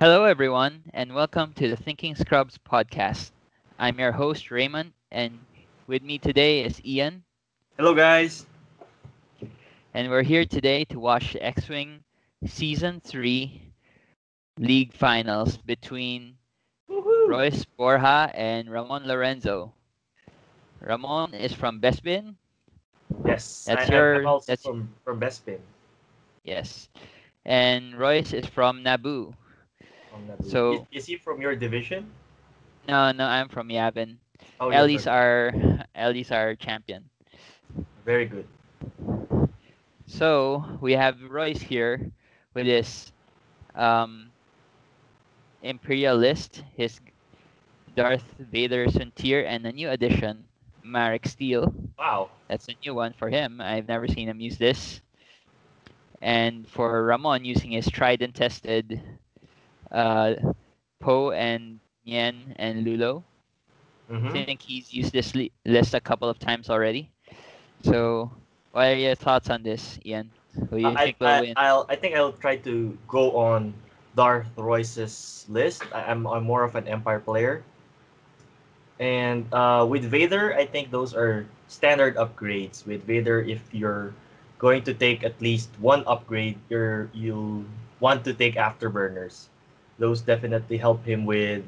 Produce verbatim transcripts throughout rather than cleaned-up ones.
Hello everyone, and welcome to the Thinking Scrubs podcast. I'm your host Raymond, and with me today is Ian. Hello guys. And we're here today to watch the X-Wing Season three League Finals between Woo-hoo. Royce Borja and Ramon Lorenzo. Ramon is from Bespin. Yes, that's I, your. I'm also that's from from Bespin. Yes, and Royce is from Naboo. From Naboo. So is, is he from your division? No, no, I'm from Yavin. Oh, Ellie's our Ellie's our champion. Very good. So we have Royce here with his um, Imperialist, his Darth Vader Soontir, and a new addition, Marek Steel. Wow. That's a new one for him. I've never seen him use this. And for Ramon, using his tried and tested uh, Poe and Yan and Lulo. Mm-hmm. I think he's used this li- list a couple of times already. So what are your thoughts on this, Ian? Who you uh, think I, will I, win? I'll, I think I'll try to go on Darth Royce's list. I, I'm, I'm more of an Empire player. And uh, with Vader, I think those are standard upgrades. With Vader, if you're going to take at least one upgrade, you're, you'll want to take Afterburners. Those definitely help him with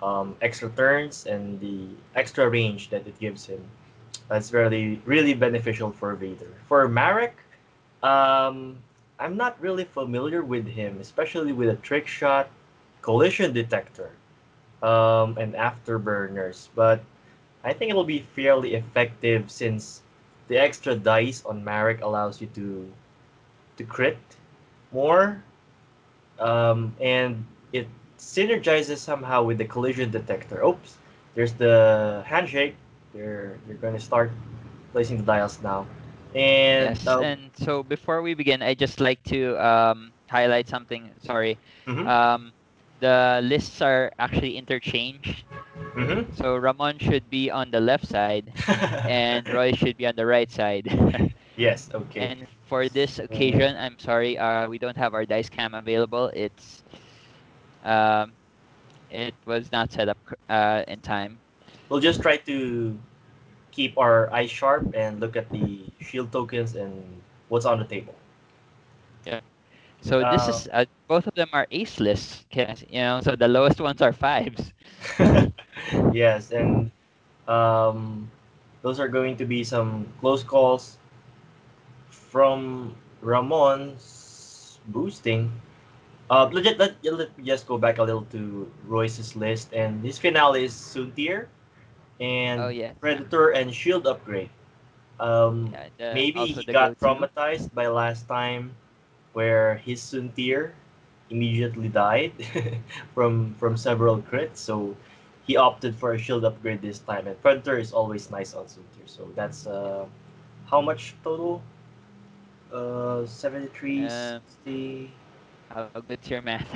um, extra turns and the extra range that it gives him. That's really, really beneficial for Vader. For Marek, um, I'm not really familiar with him, especially with a Trickshot, Collision Detector. Um, and Afterburners, but I think it'll be fairly effective since the extra dice on Marek allows you to to crit more, um, and it synergizes somehow with the Collision Detector. Oops, there's the handshake. They're they're going to start placing the dials now. And yes, uh, and so before we begin, I just like to um, highlight something. Sorry. Mm-hmm. Um, The lists are actually interchanged. Mm-hmm. So Ramon should be on the left side and Roy should be on the right side. Yes, okay. And for this occasion, I'm sorry, uh, we don't have our dice cam available. It's um, it was not set up uh, in time. We'll just try to keep our eyes sharp and look at the shield tokens and what's on the table. Yeah. So this um, is uh, both of them are ace lists, you know. So the lowest ones are fives. Yes, and um, those are going to be some close calls from Ramon's boosting. Uh, let let let me just go back a little to Royce's list, and his finale is Soontir, and oh, yeah. Predator and Shield upgrade. Um, yeah, the, maybe he got go-to. traumatized by last time, where his Soontir immediately died from from several crits, so he opted for a shield upgrade this time. And Predator is always nice on Soontir, so that's uh, how much total? Uh, seventy-three. Um, sixty. I'll get to your math.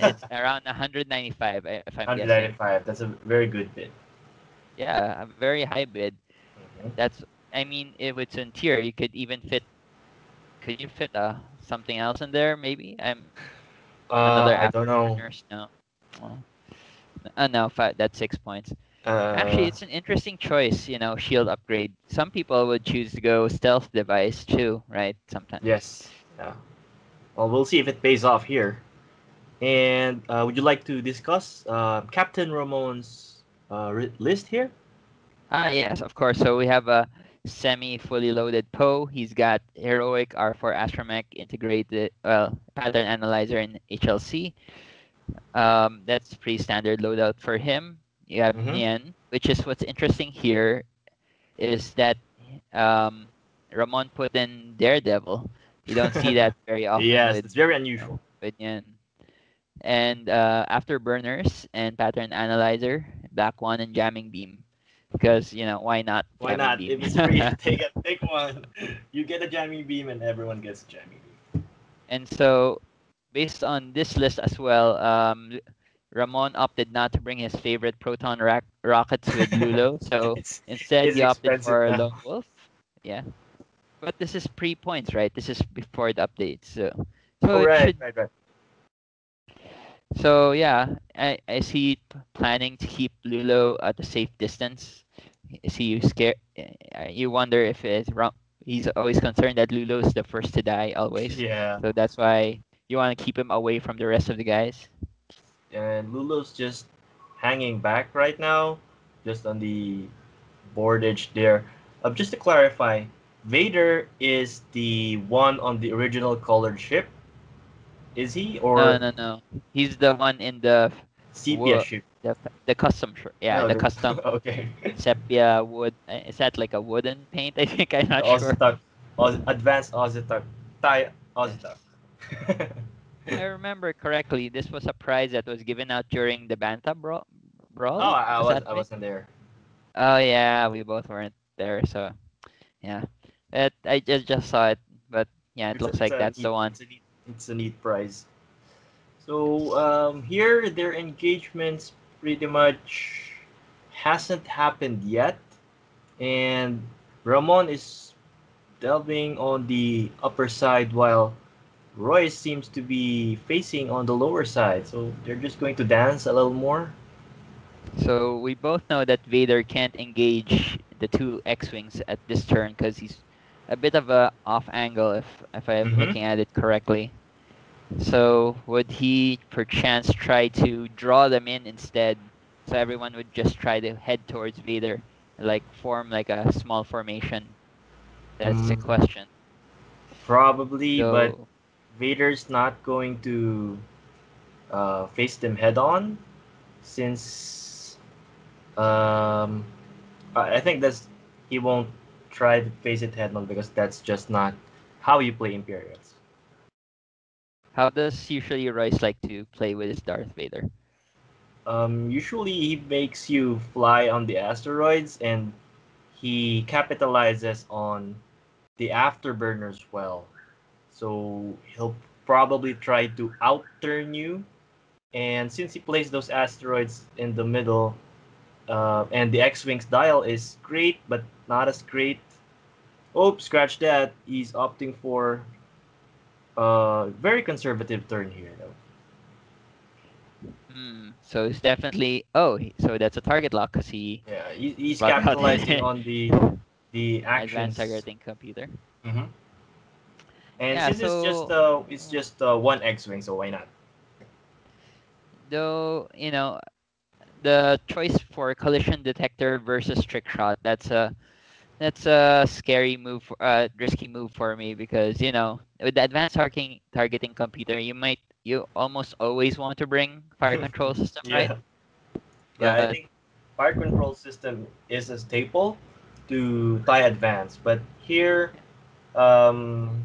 It's around one hundred ninety-five. If I'm one hundred ninety-five. Guessing. That's a very good bid. Yeah, a very high bid. Mm-hmm. That's. I mean, if it's Soontir, you could even fit. Could you fit a. Uh, something else in there, maybe? I'm uh, another I don't know. No, well, uh, no, five, that's six points. Uh, Actually, it's an interesting choice, you know, shield upgrade. Some people would choose to go stealth device too, right? Sometimes. Yes. Yeah. Well, we'll see if it pays off here. And uh, would you like to discuss uh, Captain Ramon's uh, re- list here? Ah, yes, of course. So we have a semi-fully loaded Poe. He's got Heroic, R four Astromech, integrated, well, Pattern Analyzer, and H L C. Um, that's pretty standard loadout for him. You have mm-hmm. Yan, which is what's interesting here, is that um, Ramon put in Daredevil. You don't see that very often. Yes, with, it's very unusual. With Yan. And uh, Afterburners and Pattern Analyzer, Black One, and Jamming Beam. Because, you know, why not? Why not? Beam? If it's free, take, a, take one. You get a jamming beam and everyone gets a jamming beam. And so, based on this list as well, um, Ramon opted not to bring his favorite proton ra- rockets with Lulo. So, instead, he opted for a Lone Wolf. Yeah. But this is pre-points, right? This is before the updates. So, so right, should... right, right. So yeah, I, is he planning to keep Lulo at a safe distance? Is he scared? You wonder if it's wrong. He's always concerned that Lulo is the first to die, always. Yeah. So that's why you want to keep him away from the rest of the guys. And Lulo's just hanging back right now, just on the boardage there. Uh, just to clarify, Vader is the one on the original colored ship. Is he or no? No, no. He's the one in the sepia ship. The, the custom ship. Yeah, no, the, the custom. Okay. Sepia wood. Is that like a wooden paint? I think I'm not sure. Oztuck. Oz, advanced Oztuck. T I E Oztuck. I remember correctly, this was a prize that was given out during the Banta Brawl. Brawl? Oh, I, was, was I wasn't there. Oh, yeah, we both weren't there, so, yeah. It, I just, just saw it, but, yeah, it it's looks a, like that's neat, the one. It's a, neat, it's a neat prize. So, um, here, their engagements pretty much hasn't happened yet, and Ramon is delving on the upper side while Royce seems to be facing on the lower side, so they're just going to dance a little more. So we both know that Vader can't engage the two X-Wings at this turn because he's a bit of a off angle, if, if I'm mm-hmm. looking at it correctly. So would he perchance try to draw them in instead, so everyone would just try to head towards Vader, like form like a small formation? That's mm, the question. Probably, so, but... Vader's not going to uh, face them head-on, since um, I think that's he won't try to face it head-on because that's just not how you play Imperials. How does usually Royce like to play with his Darth Vader? Um, usually he makes you fly on the asteroids, and he capitalizes on the afterburners well. So he'll probably try to outturn you. And since he plays those asteroids in the middle, uh, and the X-Wing's dial is great, but not as great. Oh, scratch that. He's opting for a very conservative turn here, though. Mm, so it's definitely... Oh, so that's a target lock, because he... Yeah, he, he's capitalizing on the, the actions. Advanced Targeting Computer. Mm-hmm. And yeah, since so, it's just uh, it's just uh, one X-Wing, so why not? Though, you know, the choice for Collision Detector versus Trickshot, that's a that's a scary move, a uh, risky move for me because, you know, with the Advanced Targeting Targeting Computer, you might you almost always want to bring Fire Control System, yeah. right? Yeah, but, I think Fire Control System is a staple to T I E Advanced, but here. Um,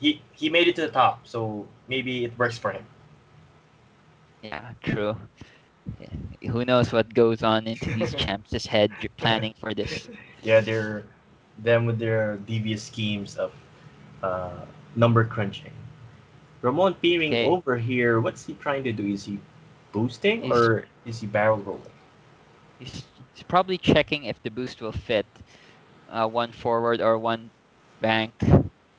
He he made it to the top, so maybe it works for him. Yeah, true. Yeah. Who knows what goes on into these champs' head planning for this? Yeah, they're them with their devious schemes of uh, number crunching. Ramon peering okay. over here. What's he trying to do? Is he boosting he's, or is he barrel rolling? He's, he's probably checking if the boost will fit uh, one forward or one bank.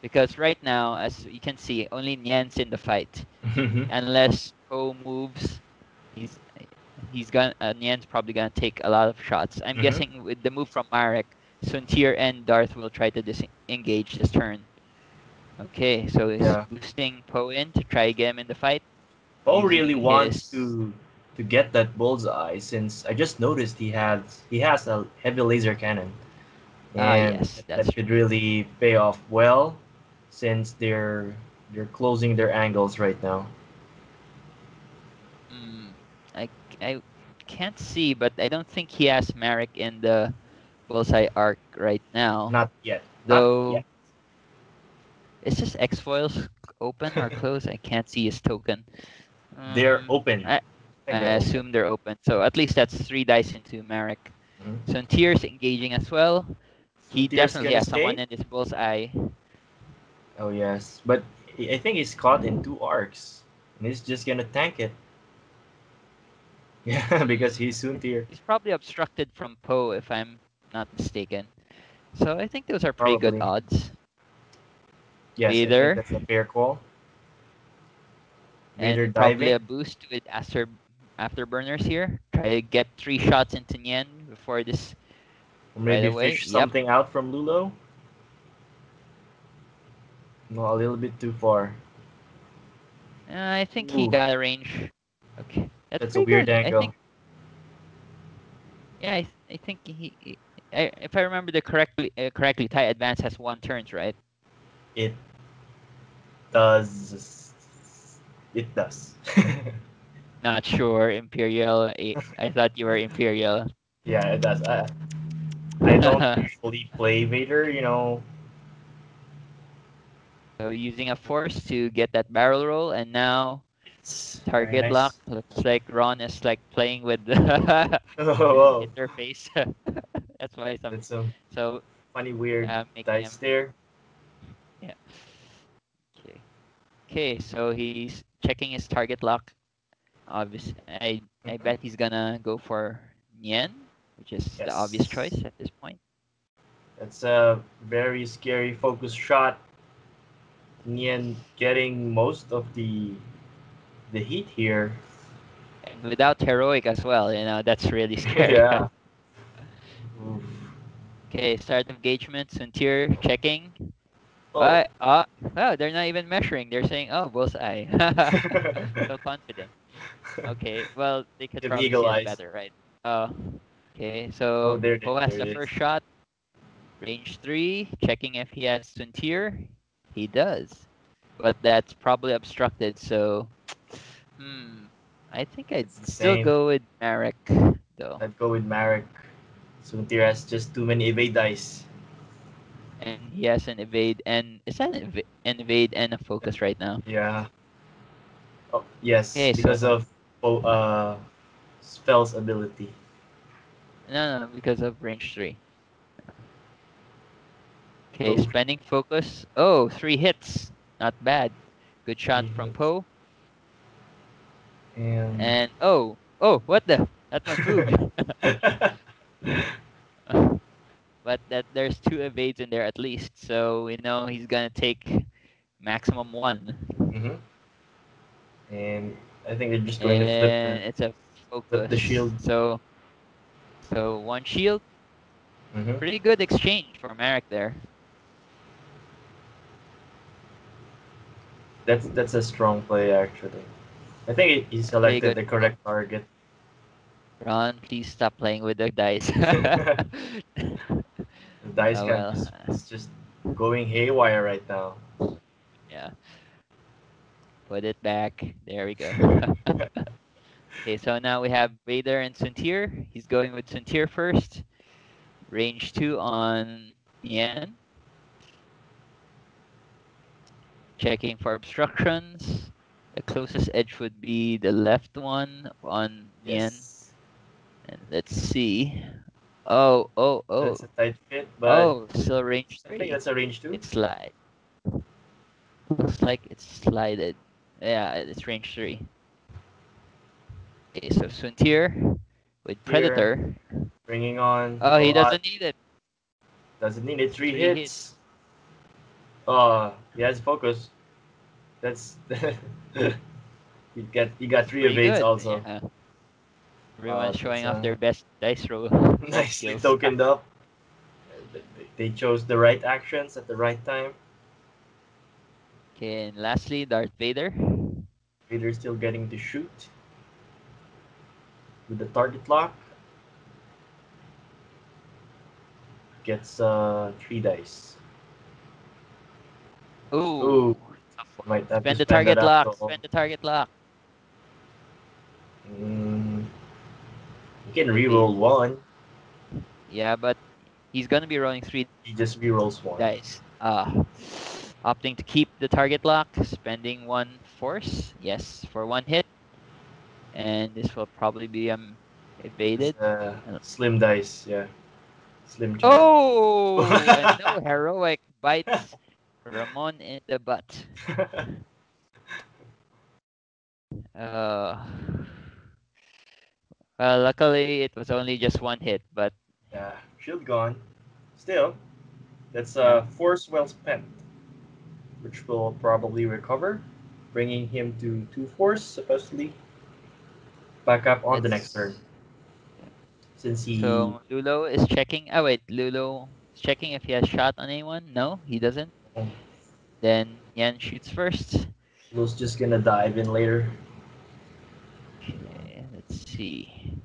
Because right now, as you can see, only Nyan's in the fight. Mm-hmm. Unless Poe moves, he's he's gonna uh, Nyan's probably gonna take a lot of shots. I'm mm-hmm. guessing with the move from Marek, Soontir and Darth will try to disengage this turn. Okay, so is yeah. boosting Poe in to try again in the fight. Poe really his... wants to to get that bullseye since I just noticed he had he has a heavy laser cannon. And ah, yes, that's that should really pay off well. Since they're they're closing their angles right now. Mm, I, I can't see, but I don't think he has Marek in the bullseye arc right now. Not yet. Though, Not yet. Is this X-Foils open or closed? I can't see his token. Um, they're open. I, I, I they're assume open. They're open. So at least that's three dice into Marek. Mm-hmm. Soontir's engaging as well. He Soontir's definitely has stay? someone in his bullseye. Oh, yes. But I think he's caught in two arcs. And he's just going to tank it. Yeah, because he's Soontir. He's probably obstructed from Poe, if I'm not mistaken. So I think those are pretty probably. good odds. Yes, Vader. That's a fair call. Vader and diving. Probably a boost with Aster Afterburners here. Try to get three shots into Yan before this. Or maybe right fish away. something yep. out from Lulo. No, a little bit too far. Uh, I think Ooh. he got a range. Okay, that's, that's a weird good. angle. I think, yeah, I, th I think he. he I, if I remember the correctly, uh, correctly, TIE Advanced has one turns, right? It does. It does. Not sure, Imperial. I, I thought you were Imperial. Yeah, it does. I, I don't usually play Vader, you know. So using a force to get that barrel roll, and now it's target nice. lock. Looks like Ron is like playing with the oh, interface. That's why some That's so so funny, weird uh, dice there. Yeah. Okay. Okay. So he's checking his target lock. Obviously, I I bet he's gonna go for Yan, which is yes. the obvious choice at this point. That's a very scary focus shot. Yan getting most of the the heat here, and without heroic as well. You know, that's really scary. Yeah. Okay, start engagement. Soontir checking. Oh. But, uh, oh, they're not even measuring. They're saying, "Oh, bullseye." So confident. Okay, well they could the probably see it better, right? Oh. Okay, so oh, Poe has the first shot. Range three, checking if he has Soontir. He does, but that's probably obstructed. So, hmm, I think I'd still same. go with Marek, though. I'd go with Marek. Soontir has just too many evade dice. And he has an evade, and is that an, ev an evade and a focus right now? Yeah. Oh yes, okay, because so, of oh, uh, spell's ability. No, no, because of range three. Okay, spending focus. Oh, three hits. Not bad. Good shot mm-hmm. from Poe. And... and oh, oh, what the? That's my move. But that there's two evades in there at least, so we know he's gonna take maximum one. Mm-hmm. And I think they're just going and to flip the, it's a focus. Flip the shield. So, so one shield. Mm-hmm. Pretty good exchange for Marek there. That's that's a strong play actually. I think he selected the correct target. Ron, please stop playing with the dice. The dice oh, well. is, is just going haywire right now. Yeah. Put it back. There we go. Okay, so now we have Vader and Soontir. He's going with Soontir first. Range two on Yan. Checking for obstructions. The closest edge would be the left one on yes. Yan. And let's see. Oh, oh, oh. That's a tight fit, but oh, still range three. I think that's a range two. It's slide. Looks like it's slided. Yeah, it's range three. Okay, so Soontir with Predator. Bringing on. Oh, he lot. doesn't need it. Doesn't need it. Three, Three hits. hits. Uh, he has focus. That's you got you got three Pretty evades good. also. Yeah. Everyone uh, showing off uh, their best dice roll. Nicely tokened up. They chose the right actions at the right time. Okay, and lastly, Darth Vader. Vader still getting to shoot with the target lock. Gets uh three dice. Ooh. Ooh. Might have spend, to spend the target lock. Up. Spend the target lock. Mm. You can reroll one. Yeah, but he's gonna be rolling three. He just rerolls one dice. Uh opting to keep the target lock, spending one force. Yes, for one hit. And this will probably be um evaded. Uh, slim dice, yeah. Slim oh, and no heroic bites Ramon in the butt. Uh, well, luckily it was only just one hit, but yeah, shield gone. Still, that's a uh, force well spent. which will probably recover, bringing him to two force, supposedly, back up on it's... the next turn. Since he... So Lulo is checking. Oh wait, Lulo is checking if he has shot on anyone. No, he doesn't. Oh. Then Yan shoots first. Lulo's just gonna dive in later. Okay, let's see.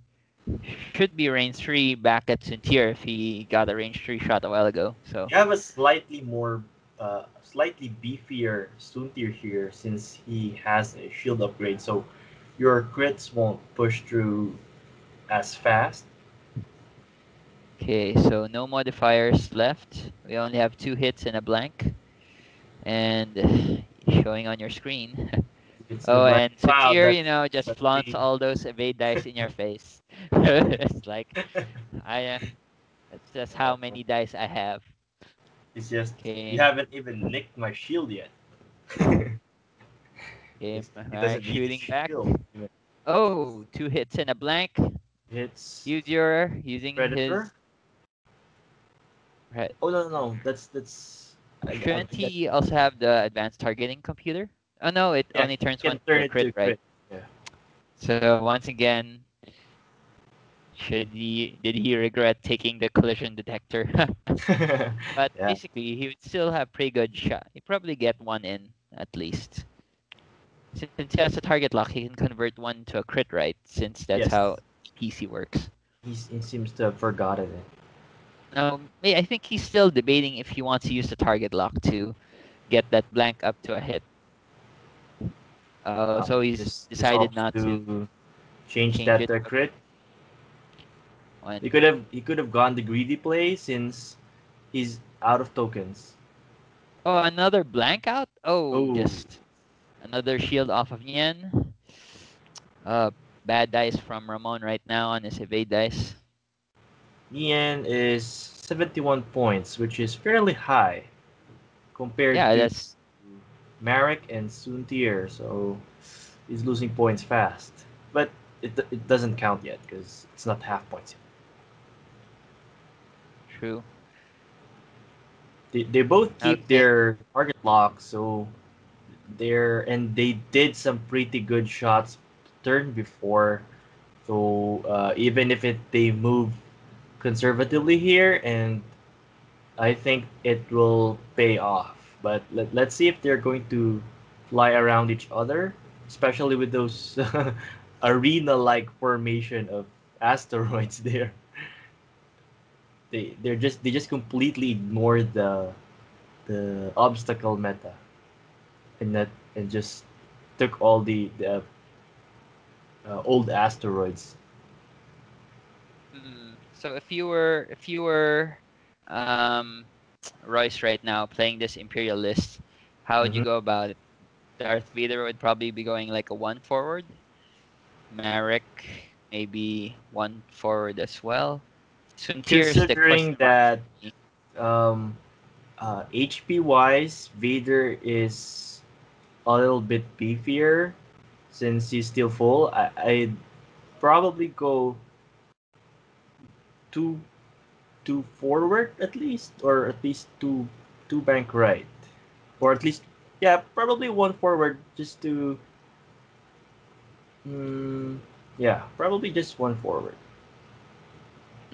Should be range three back at Soontir if he got a range three shot a while ago. So you have a slightly more, uh, slightly beefier Soontir here since he has a shield upgrade, so your crits won't push through as fast. Okay, so no modifiers left. We only have two hits and a blank, and showing on your screen. It's oh, and Soontir, you know, just flaunts me. all those evade dice in your face. It's like, I, uh, that's just how many dice I have. It's just, okay. You haven't even licked my shield yet. Okay, it right, shooting back. Shield. Oh, two hits and a blank. It's Use your, using Predator. His... Right. Oh, no, no, no, that's, that's... Shouldn't he also have the advanced targeting computer? Oh no, it yeah, only turns one turn to crit, crit, right? Yeah. So once again, should he did he regret taking the collision detector? But yeah. Basically, he would still have pretty good shot. He probably get one in at least. Since he has a target lock, he can convert one to a crit, right? Since that's yes. how P C works. He's, he seems to have forgotten it. Um, I think he's still debating if he wants to use the target lock to get that blank up to a hit. Uh, so he's this, decided this not to, to change, change that it. to a crit. When? He could have he could have gone the greedy play since he's out of tokens. Oh, another blank out? Oh, Ooh. just another shield off of Yan. Uh, bad dice from Ramon right now on his evade dice. Yan is seventy-one points, which is fairly high compared yeah, to. That's, Marek and Soontir, so he's losing points fast. But it, it doesn't count yet, because it's not half points yet. True. They, they both keep okay. their target lock, so they're... And they did some pretty good shots turn before, so uh, even if it they move conservatively here, and I think it will pay off. But let, let's see if they're going to fly around each other, especially with those arena-like formation of asteroids there. They they're just they just completely ignore the the obstacle meta, and that and just took all the, the uh, old asteroids. Mm, so if you were if you were. Um... Royce right now playing this Imperial list, how would mm-hmm. you go about it? Darth Vader would probably be going like a one forward. Marek maybe one forward as well. Soontir considering the that um, uh, H P wise, Vader is a little bit beefier since he's still full. I I'd probably go two. Two forward at least, or at least two, two bank right, or at least yeah, probably one forward just to. Mm, yeah, probably just one forward.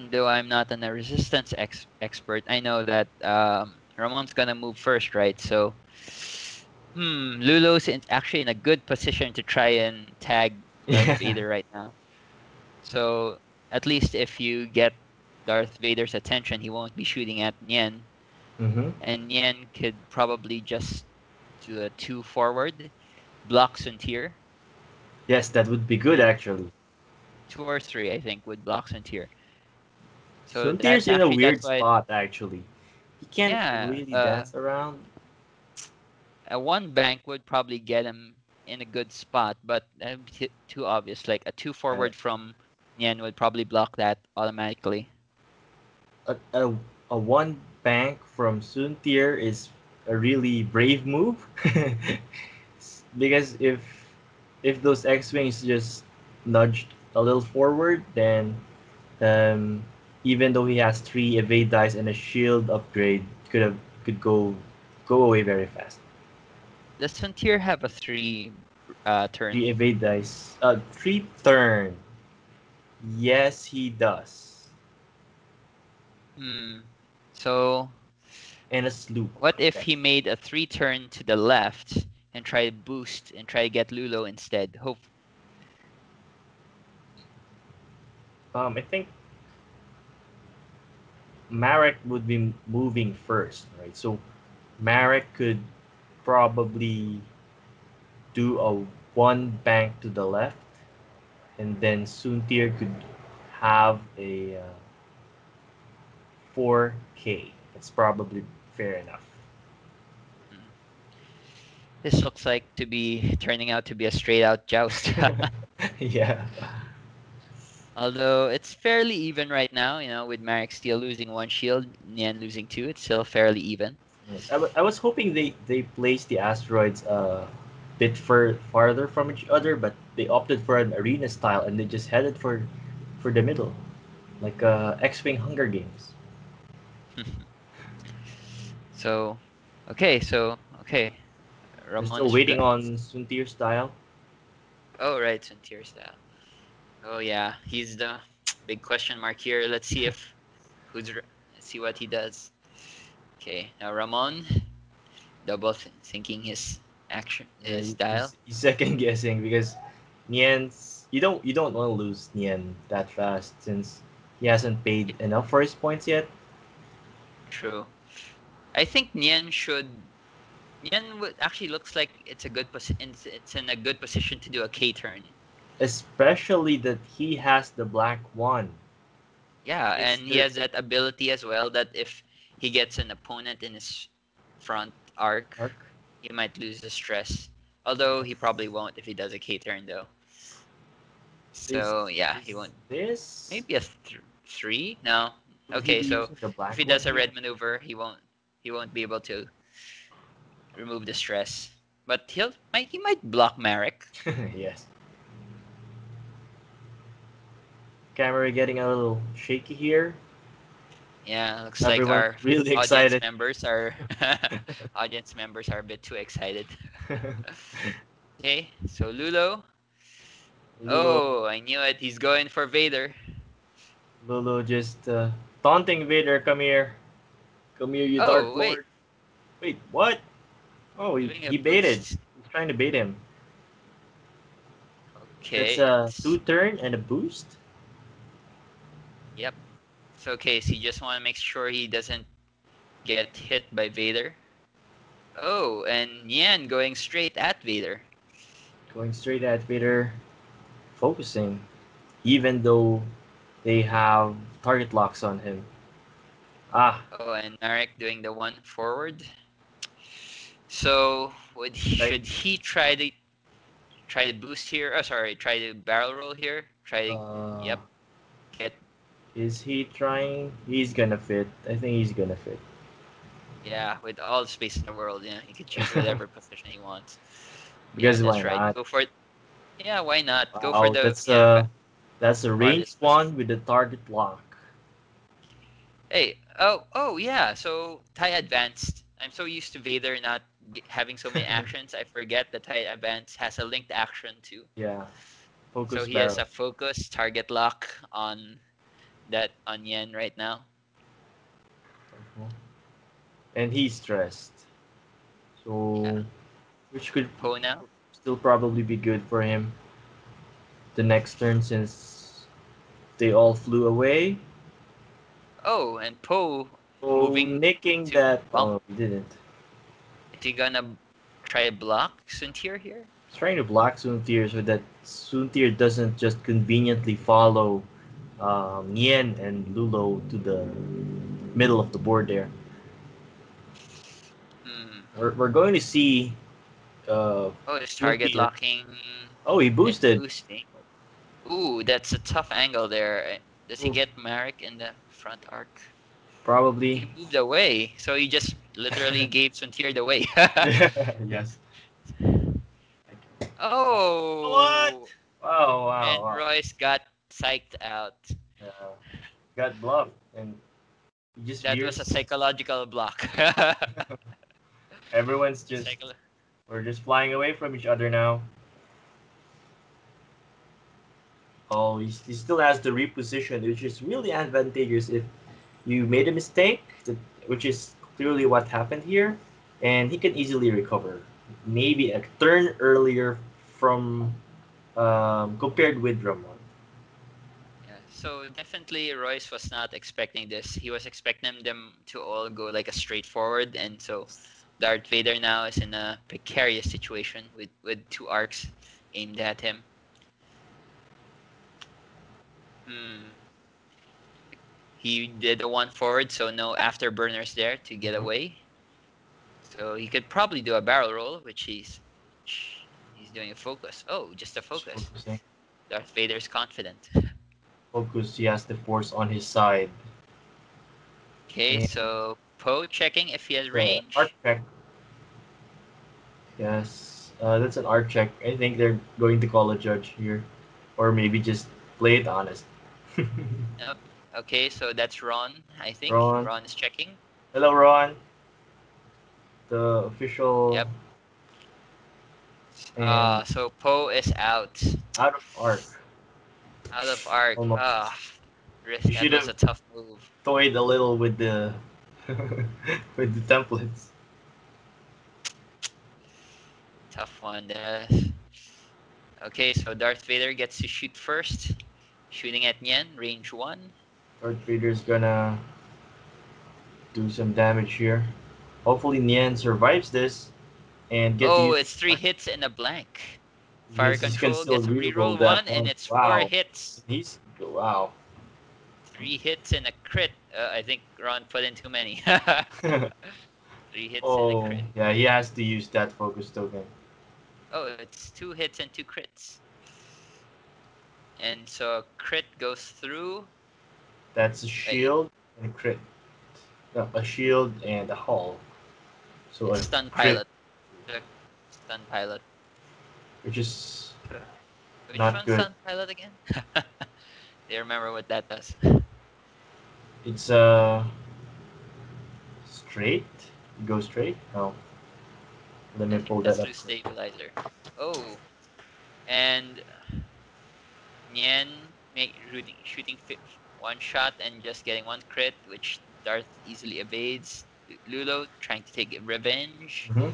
Though I'm not an a resistance ex expert, I know that um, Ramon's gonna move first, right? So, hmm, Lulo's in, actually in a good position to try and tag Darth Vader right now. So at least if you get Darth Vader's attention, he won't be shooting at Yan. Mm-hmm. And Yan could probably just do a two forward, block Soontir. Yes, that would be good actually. Two or three, I think, would block Soontir. So Suntir's in a weird spot actually. He can't yeah, really uh, dance around. A one bank would probably get him in a good spot, but that would be too obvious. Like a two forward right. from Yan would probably block that automatically. A, a, a one bank from Soontir is a really brave move because if if those X-Wings just nudged a little forward, then um, even though he has three evade dice and a shield upgrade, could have could go go away very fast. Does Soontir have a three uh, turn? The evade dice. Uh, three turn. Yes, he does. Hmm. So. And a sloop. What if he made a three turn to the left and try to boost and try to get Lulo instead? Hope. Um, I think Marek would be moving first, right? So Marek could probably do a one bank to the left, and then Soontir could have a uh, four K. That's probably fair enough. This looks like to be turning out to be a straight out joust. Yeah. Although it's fairly even right now, you know, with Marek Steel losing one shield, Yan losing two, it's still fairly even. Yes. I, w I was hoping they, they placed the asteroids a bit fur farther from each other, but they opted for an arena style and they just headed for, for the middle, like uh, X-Wing Hunger Games. so, okay, so, okay. Ramon's still waiting on Soontir style. Oh, right, Soontir style. Oh yeah, he's the big question mark here. Let's see if who's let's see what he does. Okay, now Ramon double th thinking his action, his yeah, style. He's second guessing because Nien's you don't you don't want to lose Nien that fast since he hasn't paid enough for his points yet. True, I think Nien should. Nien would actually looks like it's a good pos it's, it's in a good position to do a K turn. Especially that he has the Black One. Yeah, it's and the... he has that ability as well that if he gets an opponent in his front arc, arc, he might lose the stress. Although he probably won't if he does a K turn though. So is, yeah, is he won't. This maybe a th three? No. Okay, so if he does a red maneuver, he won't. He won't be able to remove the stress. But he'll. Might, he might block Marek. Yes. Camera getting a little shaky here. Yeah, looks Everyone like our really audience excited. members are audience members are a bit too excited. Okay, so Lulo. Lulo. Oh, I knew it. He's going for Vader. Lulo just uh, taunting Vader. Come here, come here, you oh, Dark wait. Lord. Wait, what? Oh, he, he baited. Boost. He's trying to bait him. Okay. It's a two turn and a boost. Yep. So Case, you just want to make sure he doesn't get hit by Vader. Oh, and Yan going straight at Vader. Going straight at Vader, focusing, even though they have target locks on him. Ah. Oh, and Marek doing the one forward. So would he, like, should he try to try to boost here? Oh, sorry, try to barrel roll here. Try to uh... yep. Get. Is he trying? He's gonna fit. I think he's gonna fit. Yeah, with all the space in the world, yeah, he can choose whatever position he wants. Because yeah, why that's right. not? Go for it. Yeah, why not? Wow, Go for the. That's yeah, a, that's a range one with the target lock. Hey, oh, oh yeah. So T I E Advanced. I'm so used to Vader not having so many actions. I forget that T I E Advanced has a linked action too. Yeah. Focus so he barrel. has a focus target lock on. That on Yan right now, and he's stressed, so yeah. which could Poe now still probably be good for him the next turn since they all flew away. Oh, and Poe so moving nicking that. Bump. Oh, he didn't. Is he gonna try to block Soontir here? He's trying to block Soontir so that Soontir doesn't just conveniently follow. Um, Yan and Lulo to the middle of the board there. Mm. We're, we're going to see. Uh, oh, it's target locking. Oh, he boosted. Boosting. Ooh, that's a tough angle there. Does he Ooh. get Marek in the front arc? Probably. He moved away, so he just literally gave Soontir the way. Yes. Oh. What? Oh, wow. And wow. Royce got. Psyched out. Uh, got bluffed, and you just that was a psychological block. Everyone's just Psycholo We're just flying away from each other now. Oh, he, he still has to reposition, which is really advantageous if you made a mistake, which is clearly what happened here, and he can easily recover. Maybe a turn earlier from um, compared with Ramon. Yeah, so definitely Royce was not expecting this. He was expecting them to all go like a straightforward, and so Darth Vader now is in a precarious situation with, with two arcs aimed at him. Hmm. He did a one forward, so no afterburners there to get away. So he could probably do a barrel roll, which he's he's doing a focus. Oh, just a focus. Focusing. Darth Vader's confident. Focus, he has the force on his side. Okay, yeah. So Poe checking if he has range. Uh, art check. Yes, uh, that's an art check. I think they're going to call a judge here. Or maybe just play it honest. Nope. Okay, so that's Ron, I think. Ron, Ron is checking. Hello, Ron. The official... Yep. And uh, so Poe is out. Out of arc. Out of arc. Oh, uh, that was a tough move. Toyed a little with the with the templates. Tough one there. Okay, so Darth Vader gets to shoot first. Shooting at Yan, range one. Darth Vader's gonna do some damage here. Hopefully Nyan survives this and gets. Oh, it's three hits and a blank. Fire Control gets a reroll one, and it's four hits. He's wow. Three hits and a crit. Uh, I think Ron put in too many. Three hits oh, and a crit. Yeah, he has to use that focus token. Oh, it's two hits and two crits. And so a crit goes through. That's a shield and a crit. No, a shield and a hull. So it's a stun pilot. Stun pilot. Which is Which not one's good. Stun pilot again? They remember what that does. It's uh straight. You go straight? No. Let me pull that up. That's through stabilizer. Oh, and Nyan make shooting shooting one shot and just getting one crit, which Darth easily evades. Lulo trying to take revenge. Mm-hmm.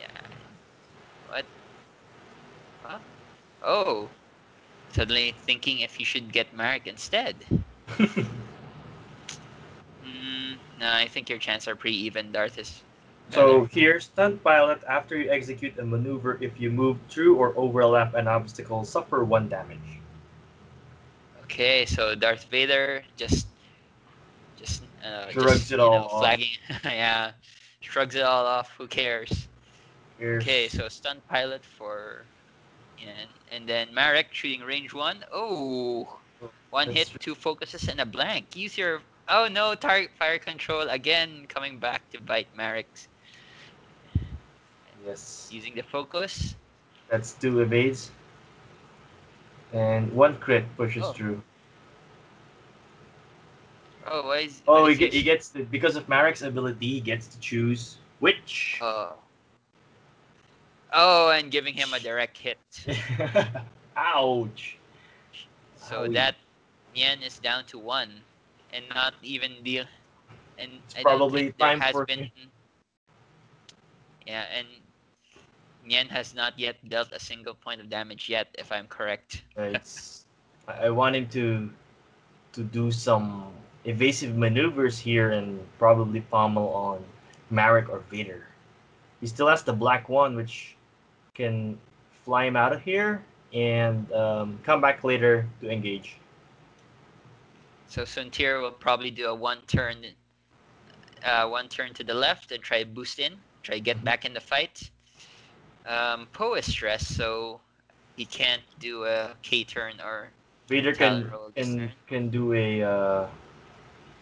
Yeah. What? Huh? Oh. Suddenly thinking if he should get Marek instead. mm, no, I think your chances are pretty even. Darth is. So here, Stun Pilot, after you execute a maneuver, if you move through or overlap an obstacle, suffer one damage. Okay, so Darth Vader just, just, uh, shrugs just, it all know, flagging. Off. Yeah, shrugs it all off. Who cares? Here's... Okay, so stun pilot for, you know, and then Marek shooting range one. Oh, one That's... hit, two focuses, and a blank. Use your. Oh no, target fire control again, coming back to bite Marek's. Yes. Using the focus. That's two evades. And one crit pushes oh. through. Oh, why is... Why oh, he, is get, he gets... To, because of Marek's ability, he gets to choose which. Oh. Oh, and giving him a direct hit. Ouch. So Ouch. that... Yan is down to one. And not even deal... And it's I probably time has for... Been, yeah, and... Yan has not yet dealt a single point of damage yet, if I'm correct. It's, I want him to to do some evasive maneuvers here and probably pommel on Marek or Vader. He still has the Black One, which can fly him out of here and um, come back later to engage. So Soontir will probably do a one turn, uh, one turn to the left and try boost in, try get back in the fight. Um, Poe is stressed, so he can't do a K turn or Vader can roll can turn. Can do a uh,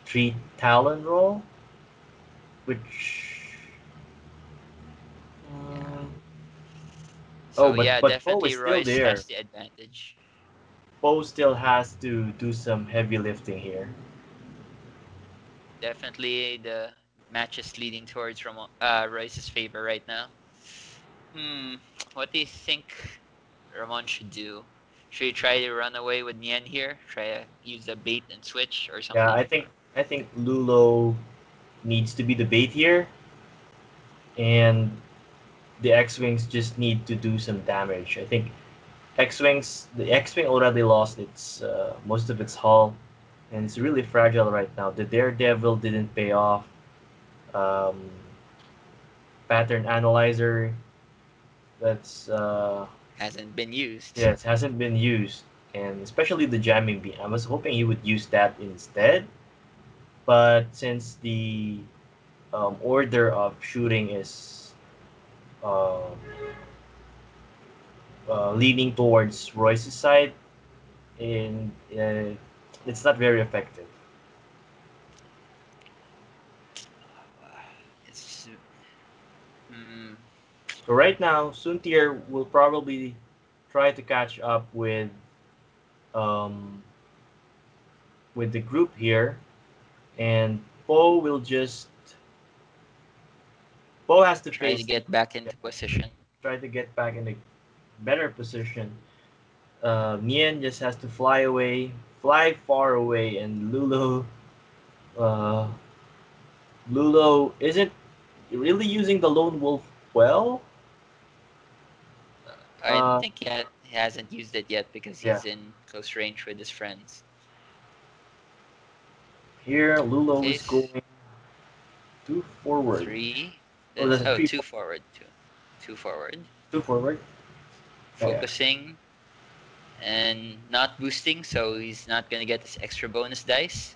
three talon roll, which yeah. so, oh but, yeah, but definitely Poe is Royce still there. Has the advantage. Poe still has to do some heavy lifting here. Definitely the match is leading towards Ramon, uh, Royce's favor right now. Hmm, what do you think Ramon should do? Should he try to run away with Yan here? Try to use the bait and switch or something? Yeah, I think I think Lulo needs to be the bait here. And the X-Wings just need to do some damage. I think X-Wings, the X-Wing already lost its uh, most of its hull. And it's really fragile right now. The Daredevil didn't pay off. Um, Pattern Analyzer, that's uh, hasn't been used. Yes, hasn't been used, and especially the Jamming Beam. I was hoping you would use that instead, but since the um, order of shooting is uh, uh, leaning towards Royce's side, and uh, it's not very effective. It's, mm. So right now, Soontir will probably try to catch up with um, with the group here, and Poe will just Poe has to try to get back into position. Try to get back in a better position. Uh, Nien just has to fly away. Fly far away, and Lulo, uh, Lulo isn't really using the Lone Wolf well. I uh, think he, ha he hasn't used it yet because he's yeah. in close range with his friends. Here, Lulo okay. is going two forward. Three. Oh, that's oh three two forward. Two. Two forward. Two forward. Focusing. Oh, yeah. And not boosting, so he's not gonna get this extra bonus dice.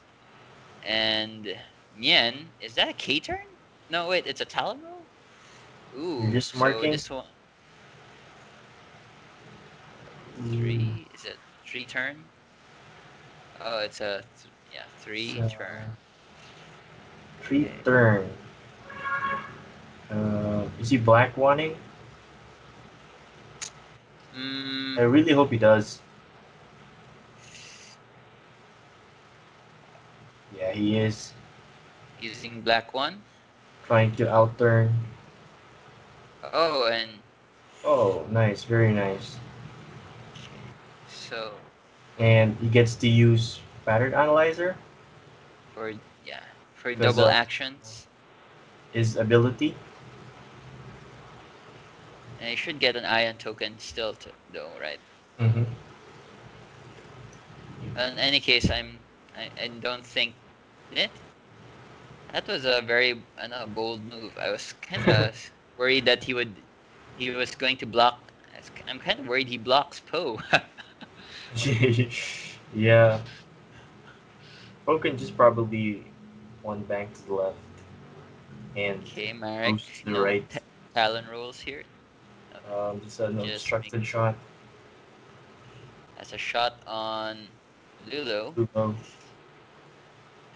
And Nien, is that a K turn? No, wait, it's a Talon roll? Ooh, You're just so marking. This one. Three, is it three turn? Oh, it's a, th yeah, three so, turn. Three okay. turn. Uh, is he black wanting? I really hope he does. Yeah, he is. Using Black One? Trying to outturn. Oh, and... Oh, nice. Very nice. So... And he gets to use Pattern Analyzer? For, yeah, for double actions. His ability? And you should get an ion token still, to, though, right? Mm-hmm. In any case, I'm. I, I don't think it. That was a very I know, bold move. I was kind of worried that he would. He was going to block. I'm kind of worried he blocks Poe. Yeah. Poe can just probably one bank to the left, and okay, Marek, boost to the right. Talon rolls here. Um, it's an Just obstructed shot. That's a shot on Lulo. Lulo.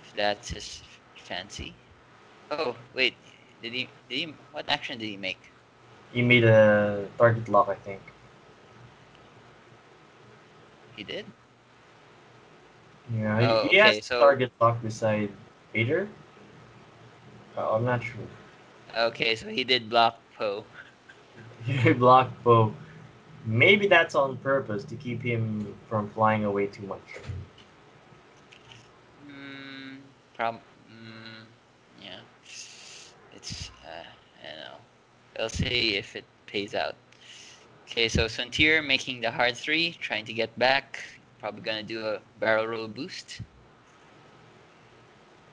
If that's his fancy. Oh wait, did he? Did he? What action did he make? He made a target lock, I think. He did. Yeah, oh, he, he okay, has so... target lock beside Vader. Oh, I'm not sure. Okay, so he did block Poe. You block Poe. Maybe that's on purpose to keep him from flying away too much. Mm, prob mm, yeah. It's, uh, I don't know. I'll see if it pays out. Okay, so Soontir making the hard three, trying to get back. Probably gonna do a barrel roll boost.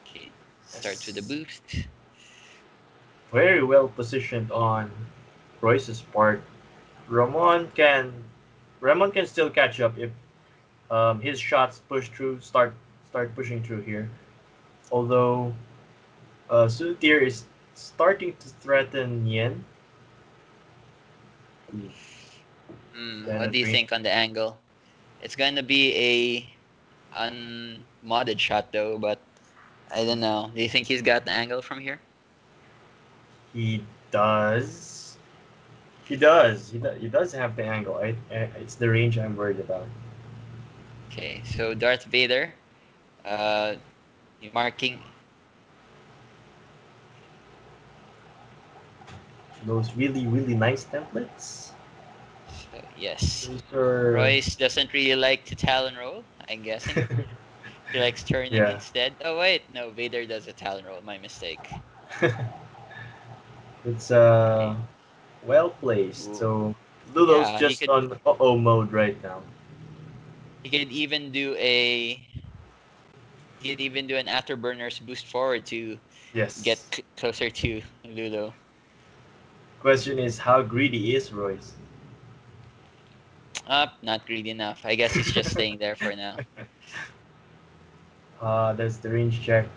Okay, starts with a boost. Very well positioned on Royce's part. Ramon can, Ramon can still catch up if um, his shots push through. Start, start pushing through here. Although, uh, Soontir is starting to threaten Yan. Mm, what do you think on the angle? It's going to be a unmodded shot though, but I don't know. Do you think he's got the angle from here? He does. He does. He, do, he does have the angle. I, I, it's the range I'm worried about. Okay, so Darth Vader, uh, marking those really, really nice templates. So, yes. Are... Royce doesn't really like to Talon roll, I'm guessing. He likes turning yeah. instead. Oh, wait. No, Vader does a Talon roll. My mistake. It's uh, okay. well placed. Ooh. So Lulo's yeah, just could... on uh-oh mode right now. He could even do a... He could even do an Afterburners boost forward to yes. get c closer to Lulo. Question is, how greedy is Royce? Uh, not greedy enough. I guess he's just staying there for now. Uh, that's the range check.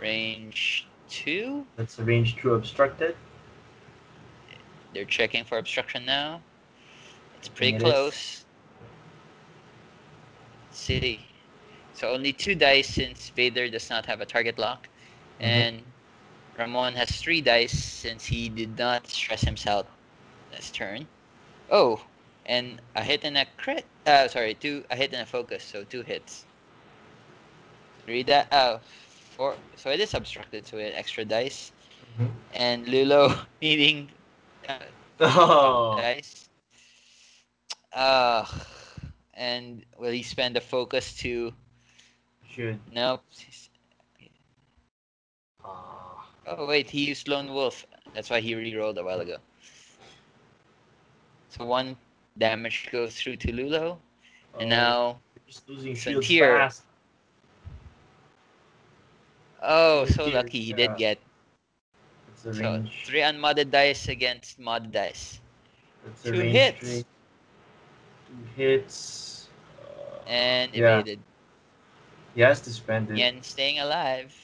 Range two? That's the range two obstructed. They're checking for obstruction now. It's pretty it close. Let's see. So only two dice since Vader does not have a target lock. Mm-hmm. And Ramon has three dice since he did not stress himself this turn. Oh, and a hit and a crit. Uh, sorry, two, a hit and a focus, so two hits. Three that uh, four. So it is obstructed, so we had extra dice. Mm-hmm. And Lulo needing uh, oh. dice. Uh, and will he spend a focus to... Should. Nope. Oh. oh, wait, he used Lone Wolf. That's why he rerolled a while ago. So one damage goes through to Lulo. Oh, and now... Just losing shields fast. Oh, so lucky he did get. It's a range. So three unmodded dice against modded dice. It's Two a range hits. Three. Two hits. Uh, and evaded. Yeah. He has to spend it. Yan staying alive.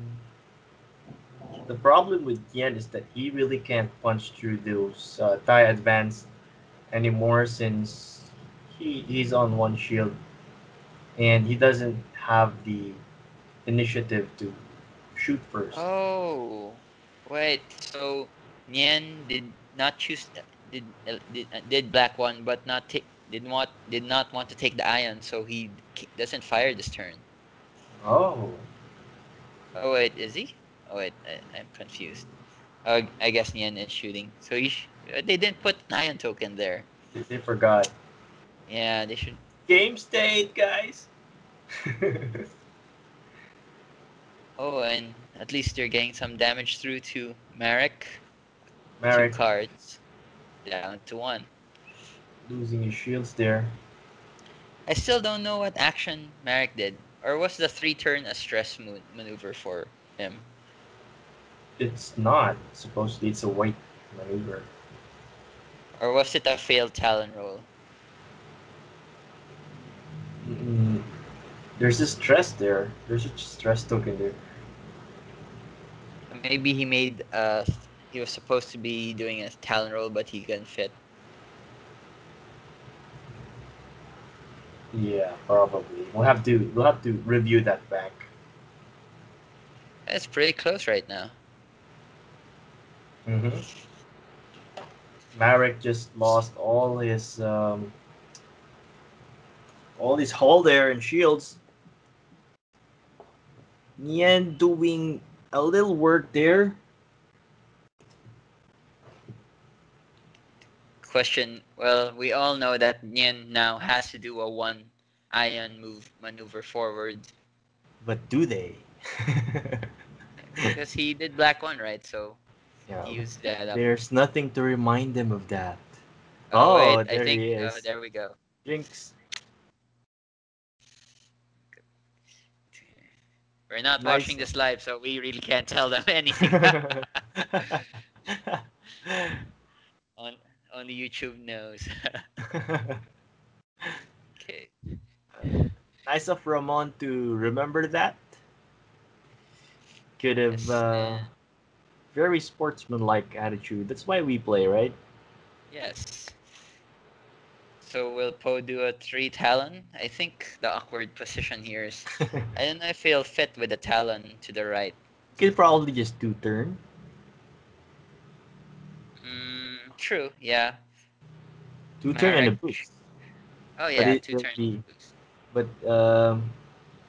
Mm. The problem with Yan is that he really can't punch through those uh, T I E Advanced anymore since he, he's on one shield. And he doesn't have the initiative to shoot first. Oh, wait. So Yan did not choose did did, did Black One, but not take did not did not want to take the ion, so he doesn't fire this turn. Oh. Oh wait, is he? Oh wait, I, I'm confused. Uh, I guess Yan is shooting. So he sh they didn't put an ion token there. They forgot. Yeah, they should. Game state, guys. Oh, and at least they're getting some damage through to Marek. Marek. Two cards. Down to one. Losing his shields there. I still don't know what action Marek did. Or was the three turn a stress mo maneuver for him? It's not. Supposedly it's a white maneuver. Or was it a failed Talon roll? Mm-mm. There's a stress there. There's a stress token there. Maybe he made uh he was supposed to be doing a Talon roll, but he couldn't fit. Yeah, probably. We'll have to we'll have to review that back. That's pretty close right now. Mm-hmm. Marek just lost all his um all his hull there and shields. Yan doing a little work there. Question, well, we all know that Yan now has to do a one ion move maneuver forward. But do they? Because he did Black One, right? So yeah, he used that up. There's nothing to remind them of that. Oh, oh wait, there I think, he is. Oh, there we go. Jinx. We're not nice. watching this live, so we really can't tell them anything. On, only YouTube knows. Okay. Nice of Ramon to remember that. Could have uh, very sportsmanlike attitude. That's why we play, right? Yes. So will Poe do a three Talon? I think the awkward position here is... I don't know if he'll fit with the Talon to the right. He'll probably just do turn. Mm, true, yeah. Two Marek. Turn and a boost. Oh yeah, two turn be, and a boost. But um,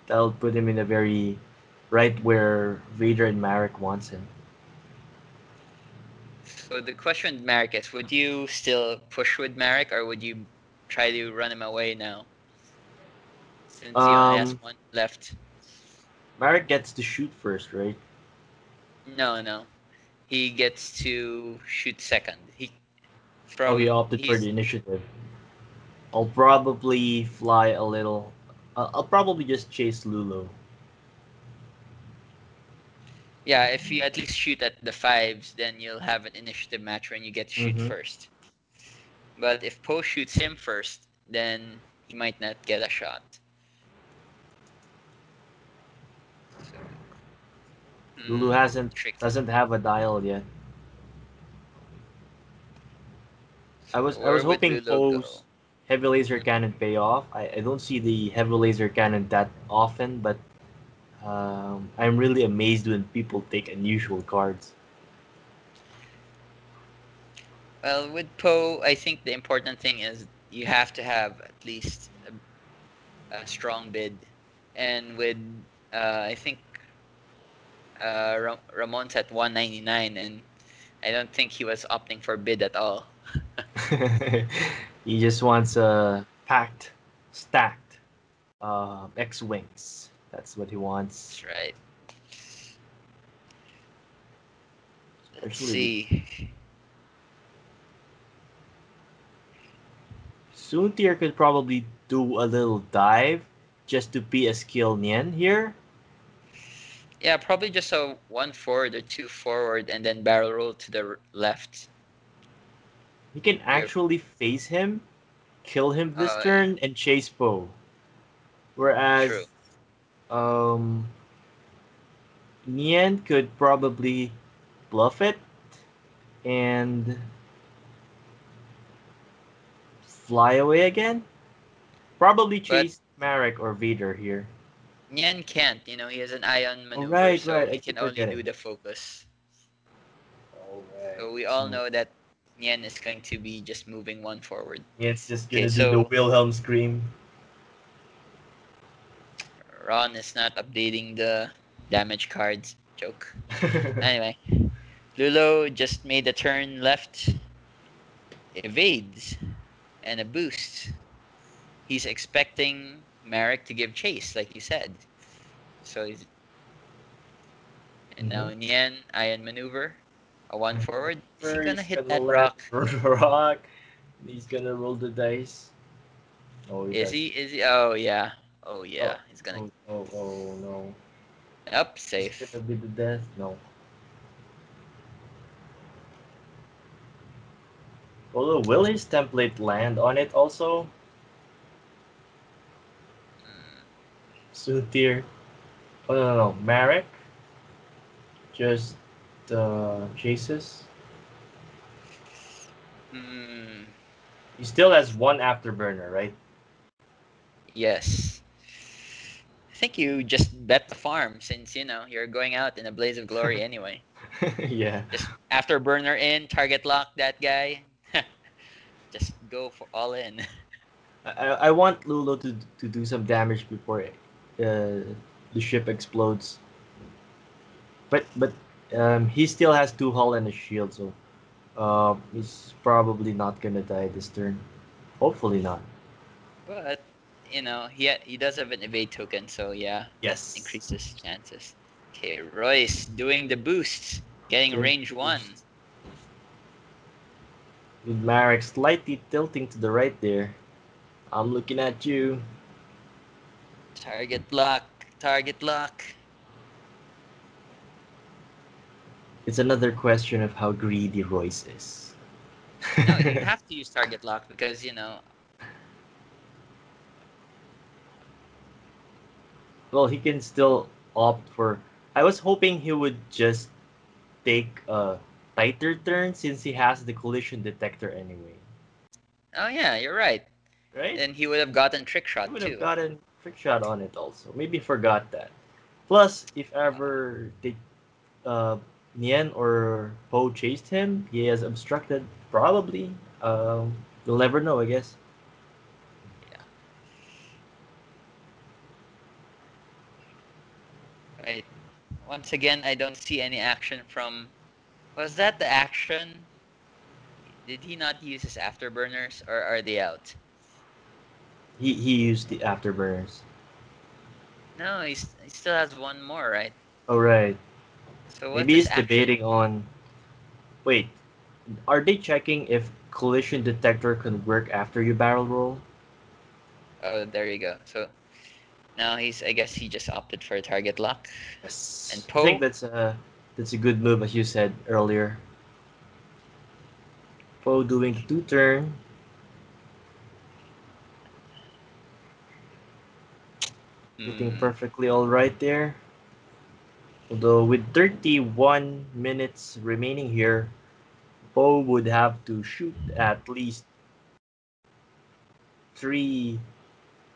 that'll put him in a very... right where Vader and Marek wants him. So the question with Marek is, would you still push with Marek, or would you try to run him away now? Since um, he only has one left. Marek gets to shoot first, right? No, no. He gets to shoot second. He from, oh, he opted for the initiative. I'll probably fly a little. Uh, I'll probably just chase Lulo. Yeah, if you at least shoot at the fives, then you'll have an initiative match when you get to shoot mm-hmm. first. But if Poe shoots him first, then he might not get a shot. So, Lulu mm, hasn't doesn't have a dial yet. I was or I was hoping Poe's heavy laser cannon pay off. I, I don't see the heavy laser cannon that often, but Um, I'm really amazed when people take unusual cards. Well, with Poe, I think the important thing is you have to have at least a, a strong bid. And with, uh, I think, uh, Ram Ramon's at one ninety-nine, and I don't think he was opting for bid at all. He just wants a packed, stacked uh, X-Wings. That's what he wants. That's right. Let's see. Soontir could probably do a little dive just to be a skill Nien here. Yeah, probably just a one forward or two forward and then barrel roll to the left. He can actually face him, kill him this oh, turn, yeah. and chase Poe. Whereas... True. Um, Nien could probably bluff it and fly away again. Probably chase but Marek or Vader here. Nien can't, you know, he has an ion maneuver, oh, right, so right. he I can only do it. the focus. All right. So we all know that Nien is going to be just moving one forward. Yeah, it's just going to do so the Wilhelm scream. Ron is not updating the damage cards joke. Anyway, Lulo just made a turn left, evades, and a boost. He's expecting Marek to give chase, like you said. So he's and now Nien iron maneuver, a one forward. He's gonna hit that rock. rock. He's gonna roll the dice. Oh, is he? Is he? Oh yeah. Oh yeah, oh, he's gonna. Oh, oh, oh no! Up, safe. It's gonna be the death. No. Although, will his template land on it also? Mm. Soontir. Oh no, no, no, Marek. Just uh, chases. Hmm. He still has one afterburner, right? Yes. I think you just bet the farm since, you know, you're going out in a blaze of glory anyway. Yeah. Just afterburner in, target lock that guy. Just go for all in. I, I want Lulo to, to do some damage before it, uh, the ship explodes. But but um, he still has two hull and a shield, so uh, he's probably not going to die this turn. Hopefully not. But... You know, he ha he does have an evade token, so yeah. Yes. Increases chances. Okay, Royce doing the boosts, getting range one. With Marek slightly tilting to the right there. I'm looking at you. Target lock, target lock. It's another question of how greedy Royce is. No, you have to use target lock because, you know... Well, he can still opt for... I was hoping he would just take a tighter turn since he has the collision detector anyway. Oh yeah, you're right. Right? And he would have gotten Trickshot too. He would have gotten Trickshot on it also. Maybe forgot that. Plus, if ever they, uh, Nien or Poe chased him, he has obstructed, probably. Um, you'll never know, I guess. Once again, I don't see any action from... Was that the action Did he not use his afterburners, or are they out? He he used the afterburners. No, he's, he still has one more, right? Oh, right. So maybe he's debating on... Wait, are they checking if collision detector can work after you barrel roll? Oh, there you go. So now he's, I guess he just opted for a target lock. Yes. And Poe, I think that's a, that's a good move, as you said earlier. Poe doing two turn. Mm. Looking perfectly all right there. Although with thirty-one minutes remaining here, Poe would have to shoot at least three,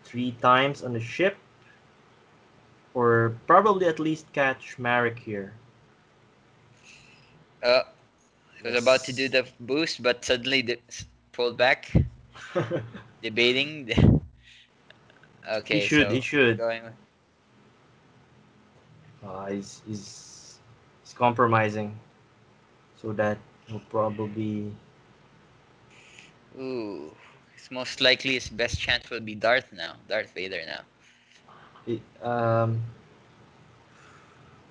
three times on the ship, or probably at least catch Marek here. Uh, I was about to do the boost, but suddenly pulled back, debating. Okay, he should. So he should. Going with... Uh, he's, he's, he's compromising, so that he'll probably... Ooh, it's most likely his best chance will be Darth now, Darth Vader now. It, um,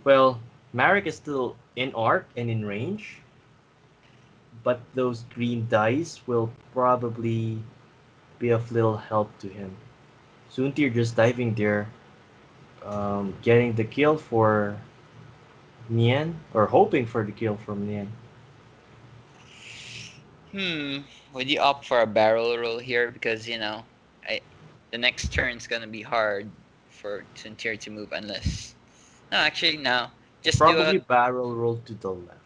well, Marek is still in arc and in range, but those green dice will probably be of little help to him. Soontir just diving there. Um, getting the kill for Yan, or hoping for the kill from Yan. Hmm. Would you opt for a barrel roll here? Because, you know, I the next turn's gonna be hard for Soontir to move unless... No, actually, no. Just probably do a... barrel roll to the left.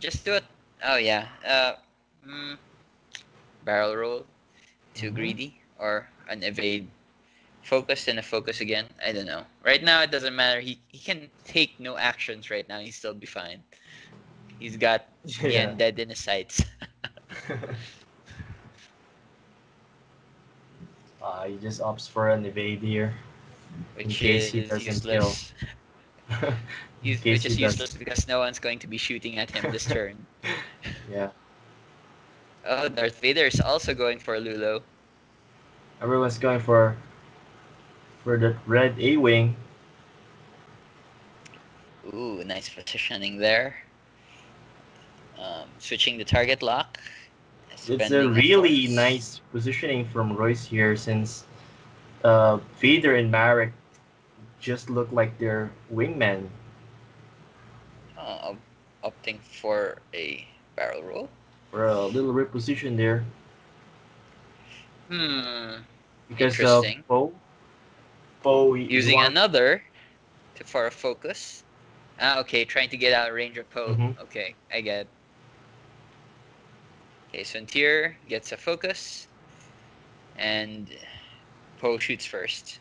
Just do it. Oh, yeah. Uh, mm, barrel roll. Too mm-hmm. greedy. Or an evade. Focus and a focus again. I don't know. Right now, it doesn't matter. He he can take no actions right now. He'll still be fine. He's got yeah. Yan dead in his sights. uh, he just opts for an evade here. Which in case is he doesn't kill. Which is useless doesn't. because no one's going to be shooting at him this turn. Yeah. Oh, Darth Vader is also going for Lulo. Everyone's going for... for the red A-Wing. Ooh, nice positioning there. Um, switching the target lock. It's a really efforts. nice positioning from Royce here, since uh, Vader and Marek just look like they're wingmen. Uh, opting for a barrel roll? For a little reposition there. Hmm, because interesting. Because Poe... Poe using wants... another to, for a focus. Ah, okay, trying to get out of range of Poe. Mm-hmm. Okay, I get it. Okay, Soontir gets a focus, and Poe shoots first.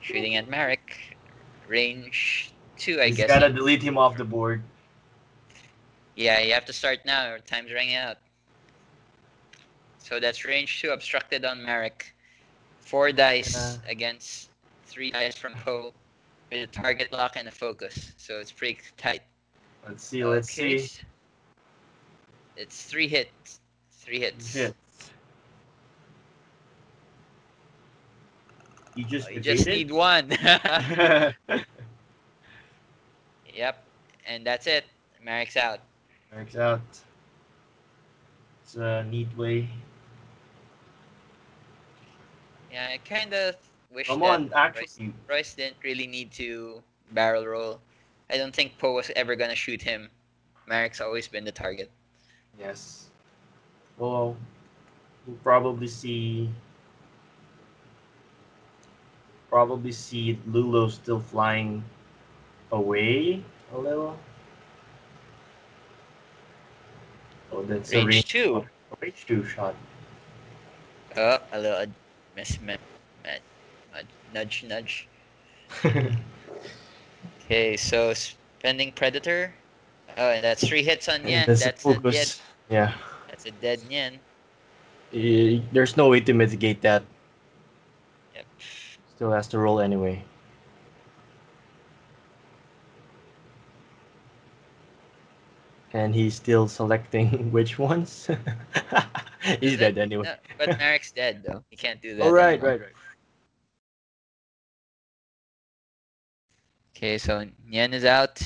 Shooting at Marek. Range two, I He's guess. Gotta delete him off the board. Yeah, you have to start now, or time's running out. So that's range two obstructed on Marek. Four dice uh, against three dice from Poe with a target lock and a focus. So it's pretty tight. Let's see, let's okay. see. It's three hits. Three hits. hits. You just, oh, you just need one. Yep. And that's it. Marek's out. Marek's out. It's a neat way. Yeah, I kind of wish Come that on, Royce, Royce didn't really need to barrel roll. I don't think Poe was ever going to shoot him. Marek's always been the target. Yes. Well, we'll probably see... Probably see Lulo still flying away a little. Oh, that's range a range two. A range two shot. Oh, a little... Miss, miss, miss, miss, nudge, nudge. Okay, so spending Predator. Oh, and that's three hits on Yan. That's, that's a dead. Yeah. That's a dead Yan. It, there's no way to mitigate that. Yep. Still has to roll anyway. and he's still selecting which ones. He's dead anyway. No, but Marek's dead though. He can't do that. Oh, right, anymore. right, right. Okay, so Yan is out.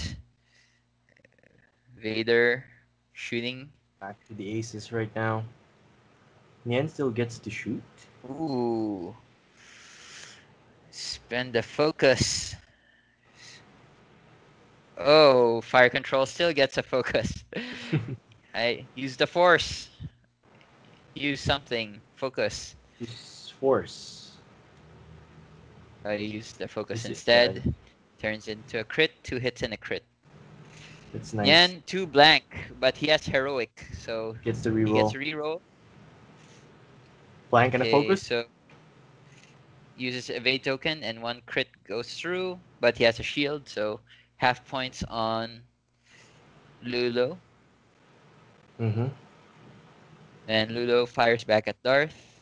Vader shooting. Back to the aces right now. Yan still gets to shoot. Ooh. Spend the focus. Oh, Fire Control still gets a focus. I use the force. Use something. Focus. Use force. I use the focus use instead. It, uh, Turns into a crit, two hits and a crit. That's nice. Yan, two blank, but he has heroic, so gets the reroll. He gets reroll. Blank and okay, a focus? So uses evade token and one crit goes through, but he has a shield, so half points on Lulo. Mm-hmm. And Lulo fires back at Darth.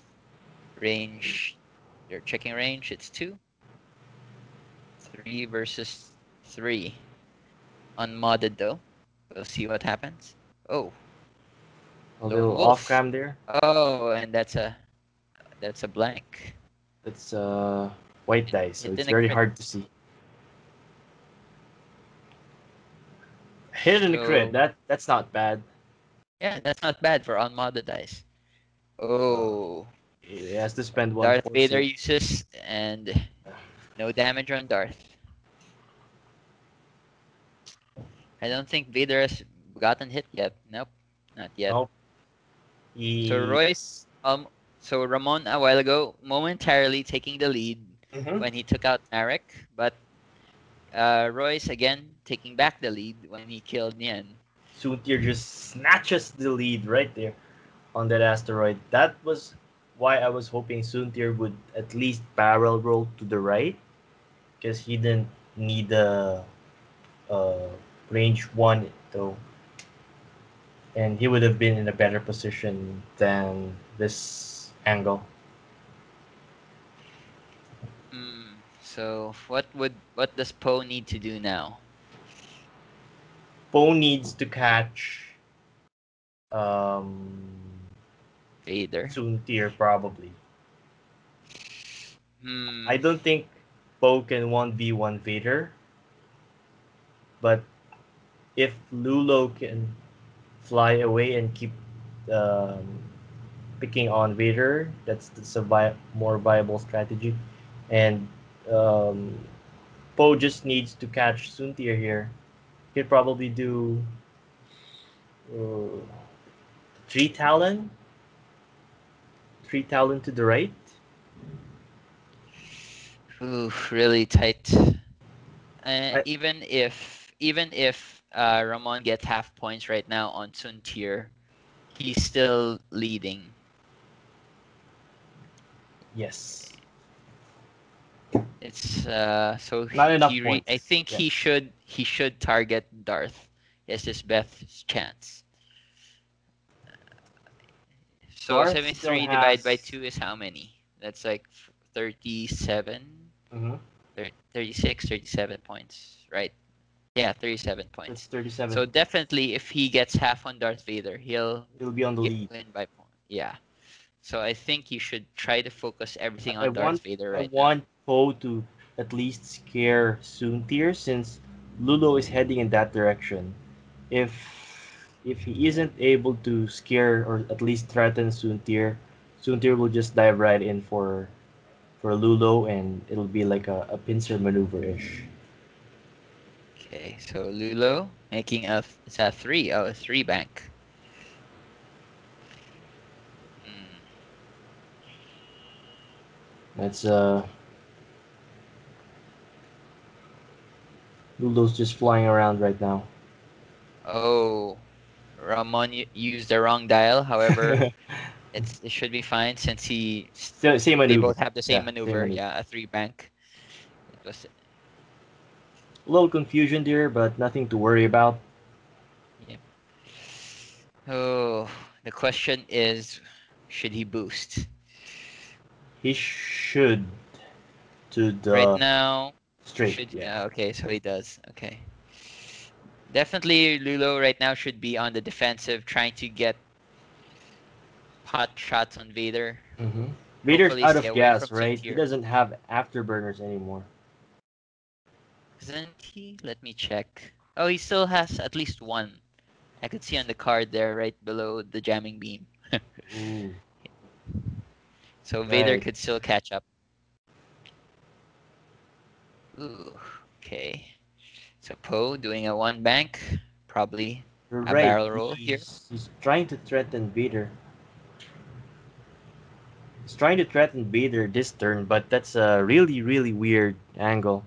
Range, they're checking range, it's two. Three versus three. Unmodded though. We'll see what happens. Oh. A Lone little off cam there. Oh, and that's a that's a blank. It's a white dice, so it it's very hard to see. Hit and so, a crit, that that's not bad. Yeah, that's not bad for unmodded dice. Oh. He has to spend one. Darth Vader uses and no damage on Darth. I don't think Vader has gotten hit yet. Nope, not yet. Nope. He... So Royce, um, so Ramon a while ago momentarily taking the lead mm-hmm. when he took out Marek, but uh, Royce again taking back the lead when he killed Yan. Soontir just snatches the lead right there on that asteroid. That was why I was hoping Soontir would at least barrel roll to the right, because he didn't need a, a range one though, and he would have been in a better position than this angle. Mm, so what would what does Poe need to do now? Poe needs to catch um, Vader. Soontir probably. Hmm. I don't think Poe can one v one Vader. But if Lulo can fly away and keep um, picking on Vader, that's, that's a vi more viable strategy. And um, Poe just needs to catch Soontir here. He'll probably do uh, three Talon. Three Talon to the right. Ooh, really tight. Uh, I, even if even if uh, Ramon gets half points right now on Soontir, he's still leading. Yes. It's uh so not he, enough he points. I think yeah. he should he should target Darth. It's his best chance. So Darth seventy-three has... divided by two is how many? That's like thirty-seven, mm-hmm. thirty-six, thirty-seven points, right? Yeah, thirty-seven points. That's thirty-seven. So definitely, if he gets half on Darth Vader, he'll he'll be on the lead. By point. Yeah. So I think you should try to focus everything on I Darth want, Vader right I now. I want Poe to at least scare Soontir, since Lulo is heading in that direction. If If he isn't able to scare or at least threaten Soontir, Soontir will just dive right in for for Lulo, and it'll be like a, a pincer maneuver-ish. Okay, so Lulo making a, it's a three, oh, a three bank. Hmm. That's, uh... Lulo's just flying around right now. Oh... Ramon used the wrong dial. However, it's, it should be fine since he so, same they maneuver. both have the same yeah, maneuver. Same yeah, a three bank. It was... A little confusion there, but nothing to worry about. Yeah. Oh, the question is, should he boost? He should. To the right now. Straight. Should, yeah. yeah. Okay, so he does. Okay. Definitely Lulo right now should be on the defensive, trying to get hot shots on Vader. Mm-hmm. Vader's out of gas, right? Soontir. He doesn't have afterburners anymore. Isn't he? Let me check. Oh, he still has at least one. I could see on the card there, right below the jamming beam. mm. So right. Vader could still catch up. Ooh, okay. So Poe doing a one bank, probably You're a right. barrel roll he's, here. He's trying to threaten Vader. He's trying to threaten Vader this turn, but that's a really, really weird angle.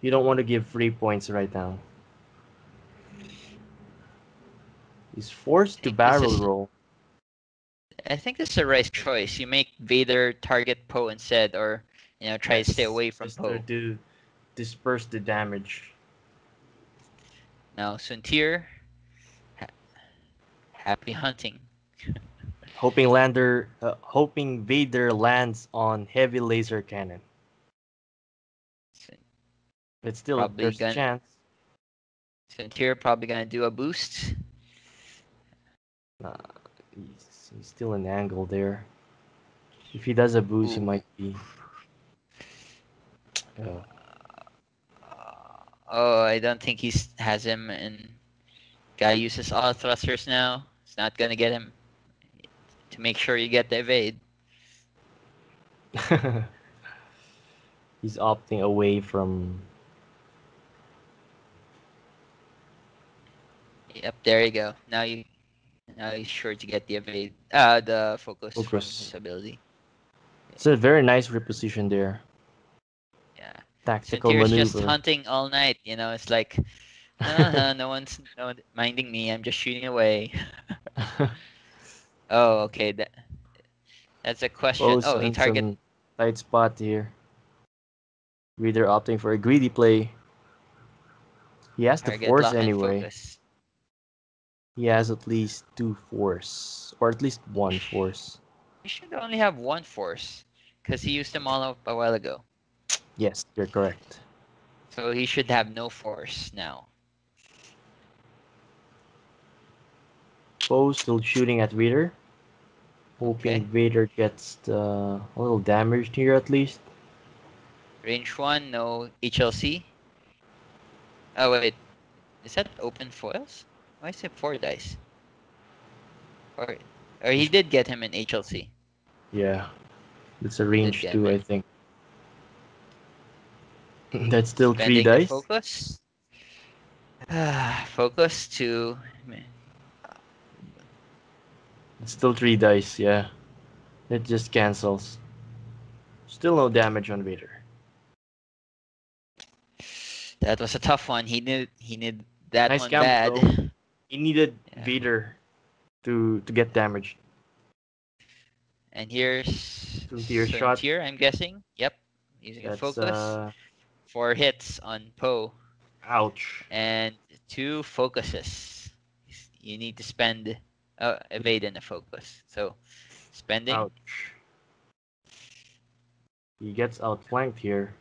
You don't want to give free points right now. He's forced to barrel is, roll. I think this is a right choice. You make Vader target Poe instead, or you know, try yes, to stay away from Poe. To disperse the damage. Now Soontir, ha happy hunting. Hoping Lander, uh, hoping Vader lands on heavy laser cannon. But still, probably there's gonna, a chance. Soontir probably gonna do a boost. Uh, he's, he's still an angle there. If he does a boost, Ooh. it might be. Oh. oh, I don't think he has him. And guy uses all thrusters now. It's not gonna get him. To make sure you get the evade. He's opting away from. Yep, there you go. Now you, now you're sure to get the evade, uh, the focus, focus. ability. It's a very nice reposition there. Yeah. Tactical maneuver. Soontir's just hunting all night. You know, it's like, uh-huh, no one's no one minding me. I'm just shooting away. Oh, okay. That, that's a question. Poe's oh, he targeted tight spot here. Reader opting for a greedy play. He has to force anyway. Focus. He has at least two force, or at least one force. He should only have one force, because he used them all up a while ago. Yes, you're correct. So he should have no force now. Poe still shooting at Vader. Hoping okay. Vader gets the, a little damaged here at least. Range one, no H L C. Oh wait, is that open foils? Why is it four dice? Or, or he did get him in H L C. Yeah. It's a range two, I think. That's still Spending three dice. Focus. Uh, focus to... Man. It's still three dice, yeah. It just cancels. Still no damage on Vader. That was a tough one. He did, he did that nice one camp, bad. Bro. He needed yeah. Vader to to get damaged. And here's Soontir shot here, I'm guessing. Yep. Using That's, a focus. Uh... Four hits on Poe. Ouch. And two focuses. You need to spend uh, evade and a focus. So spending. Ouch. He gets outflanked here.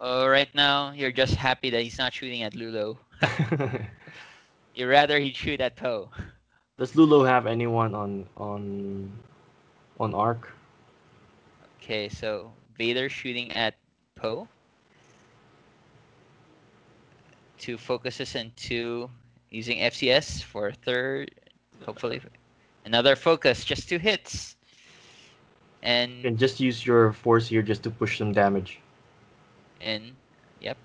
Oh, right now, you're just happy that he's not shooting at Lulo. You'd rather he'd shoot at Poe. Does Lulo have anyone on on on Arc? Okay, so Vader shooting at Poe. Two focuses and two using F C S for a third. Hopefully, another focus, just two hits. And you can just use your force here just to push some damage. In. Yep.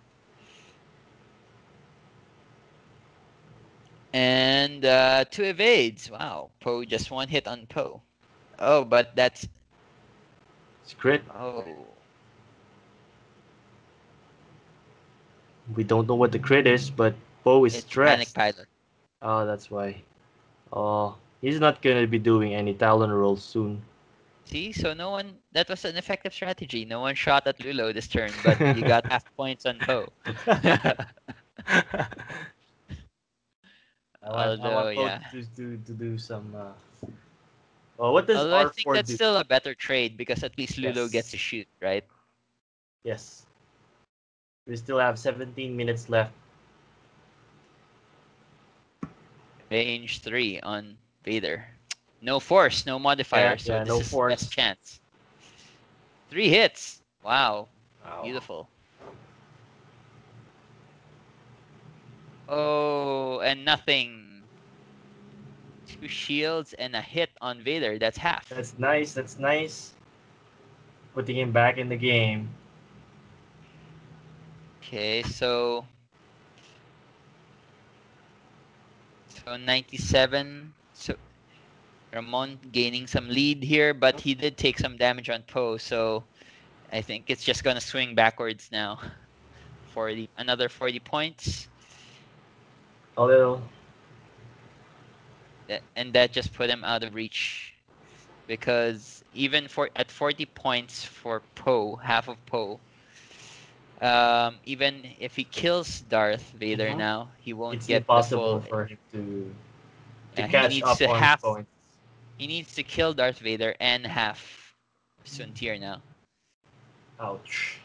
And uh, two evades. Wow. Poe, just one hit on Poe. Oh, but that's... It's crit. Oh. We don't know what the crit is, but Poe is it's stressed. Panic pilot. Oh, that's why. Oh, he's not going to be doing any Talon rolls soon. See, so no one, that was an effective strategy. No one shot at Lulo this turn, but you got half points on Poe. Although, yeah. To, to, to do some, uh... well, what does Although R four I think that's do? Still a better trade because at least Lulo yes. gets to shoot, right? Yes. We still have seventeen minutes left. Range three on Vader. No force, no modifier, yeah, so yeah, this no is force. Best chance. Three hits. Wow. wow. Beautiful. Oh, and nothing. Two shields and a hit on Vader. That's half. That's nice. That's nice. Putting him back in the game. Okay, so... So ninety-seven. So Ramon gaining some lead here, but he did take some damage on Poe, so I think it's just going to swing backwards now. forty, another forty points. A little. And that just put him out of reach. Because even for at forty points for Poe, half of Poe, um, even if he kills Darth Vader mm-hmm. now, he won't it's get impossible the full... for him to, to yeah, catch he needs up to on half, points. He needs to kill Darth Vader and half Soontir now. Ouch.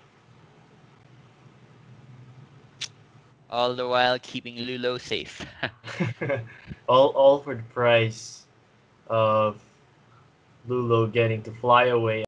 All the while keeping Lulo safe. all, all for the price of Lulo getting to fly away